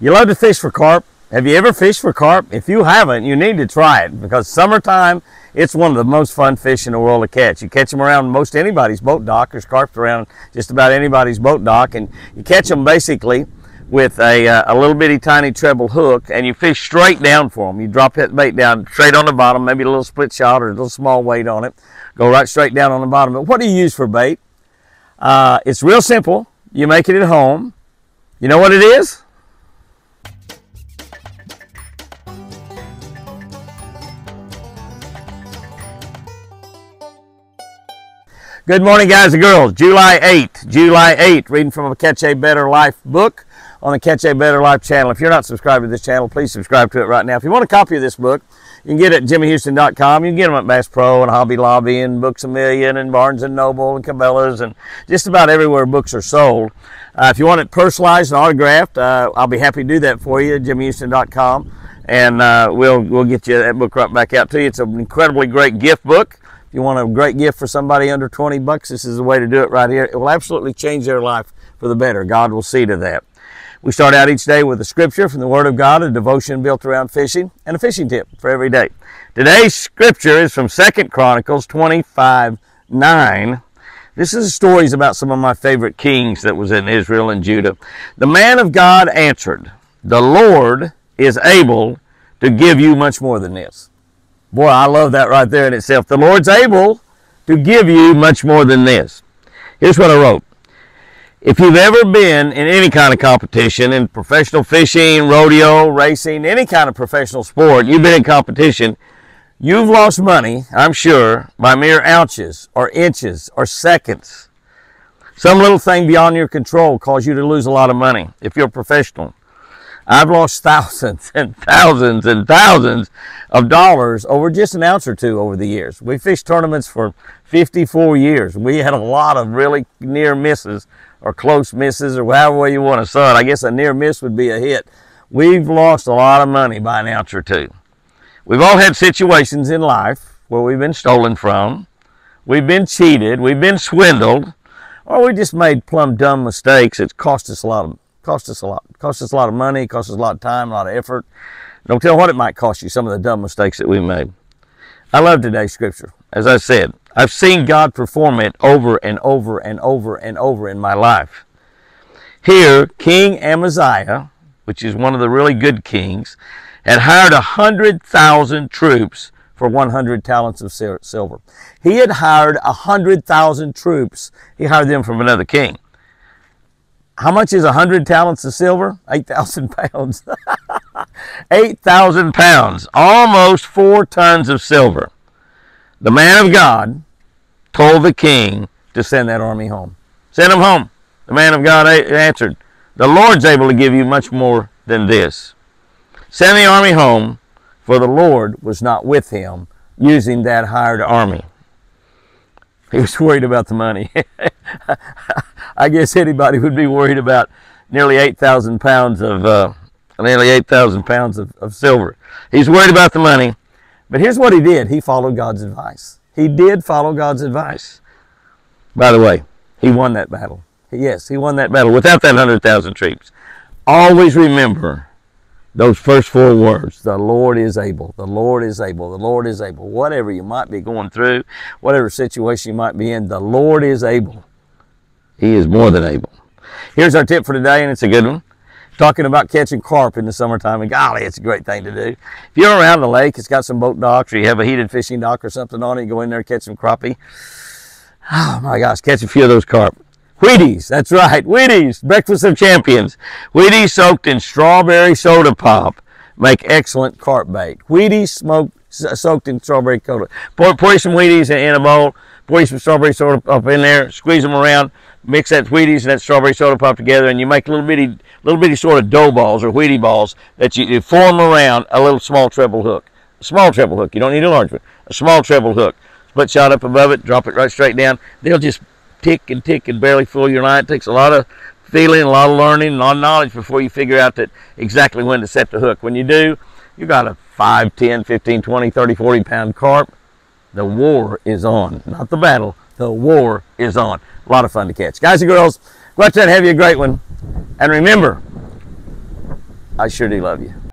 You love to fish for carp. Have you ever fished for carp? If you haven't, you need to try it, because summertime, it's one of the most fun fish in the world to catch. You catch them around most anybody's boat dock. There's carp around just about anybody's boat dock, and you catch them basically with a little bitty tiny treble hook, and you fish straight down for them. You drop that bait down straight on the bottom, maybe a little split shot or a little small weight on it. Go right straight down on the bottom. But what do you use for bait? It's real simple. You make it at home. You know what it is? Good morning, guys and girls. July 8th, reading from a Catch a Better Life book on the Catch a Better Life channel. If you're not subscribed to this channel, please subscribe to it right now. If you want a copy of this book, you can get it at jimmyhouston.com. You can get them at Bass Pro and Hobby Lobby and Books A Million and Barnes and Noble and Cabela's and just about everywhere books are sold. If you want it personalized and autographed, I'll be happy to do that for you at jimmyhouston.com, and we'll get you that book right back out to you. It's an incredibly great gift book. You want a great gift for somebody under 20 bucks, this is the way to do it right here. It will absolutely change their life for the better. God will see to that. We start out each day with a scripture from the Word of God, a devotion built around fishing, and a fishing tip for every day. Today's scripture is from 2 Chronicles 25:9. This is stories about some of my favorite kings that was in Israel and Judah. The man of God answered, "The Lord is able to give you much more than this." Boy, I love that right there in itself. The Lord's able to give you much more than this. Here's what I wrote. If you've ever been in any kind of competition, in professional fishing, rodeo, racing, any kind of professional sport, you've been in competition, you've lost money, I'm sure, by mere ounces or inches or seconds. Some little thing beyond your control caused you to lose a lot of money if you're a professional. I've lost thousands and thousands and thousands of dollars over just an ounce or two over the years. We fished tournaments for 54 years. We had a lot of really near misses or close misses or however you want to say it. I guess a near miss would be a hit. We've lost a lot of money by an ounce or two. We've all had situations in life where we've been stolen from, we've been cheated, we've been swindled, or we just made plumb dumb mistakes. It's cost us a lot of cost us a lot of money, cost us a lot of time, a lot of effort. Don't tell what it might cost you, some of the dumb mistakes that we made. I love today's scripture. As I said, I've seen God perform it over and over and over and over in my life. Here, King Amaziah, which is one of the really good kings, had hired 100,000 troops for 100 talents of silver. He had hired 100,000 troops. He hired them from another king. How much is 100 talents of silver? 8,000 pounds. 8,000 pounds. Almost 4 tons of silver. The man of God told the king to send that army home. Send them home. The man of God answered, "The Lord's able to give you much more than this." Send the army home, for the Lord was not with him using that hired army. He was worried about the money. I guess anybody would be worried about nearly 8,000 pounds of silver. He's worried about the money. But here's what he did. He followed God's advice. He did follow God's advice. By the way, he won that battle. Yes, he won that battle without that 100,000 troops. Always remember those first 4 words. The Lord is able. The Lord is able. The Lord is able. Whatever you might be going through, whatever situation you might be in, the Lord is able. He is more than able. Here's our tip for today, and it's a good one. Talking about catching carp in the summertime, and golly, it's a great thing to do. If you're around the lake, it's got some boat docks, or you have a heated fishing dock or something on it, you go in there and catch some crappie. Oh my gosh, catch a few of those carp. Wheaties, that's right, Wheaties, breakfast of champions. Wheaties soaked in strawberry soda pop make excellent carp bait. Wheaties soaked in strawberry soda. Pour some Wheaties in a bowl, pour some strawberry soda pop in there, squeeze them around, mix that Wheaties and that strawberry soda pop together, and you make little bitty sort of dough balls or Wheatie balls that you form around a little small treble hook. A small treble hook, you don't need a large one. A small treble hook. Split shot up above it, drop it right straight down. They'll just tick and tick and barely fool your line. It takes a lot of feeling, a lot of learning, a lot of knowledge before you figure out that exactly when to set the hook. When you do, you got a 5, 10, 15, 20, 30, 40 pound carp. The war is on, not the battle. The war is on. A lot of fun to catch. Guys and girls, go out there and have you a great one. And remember, I sure do love you.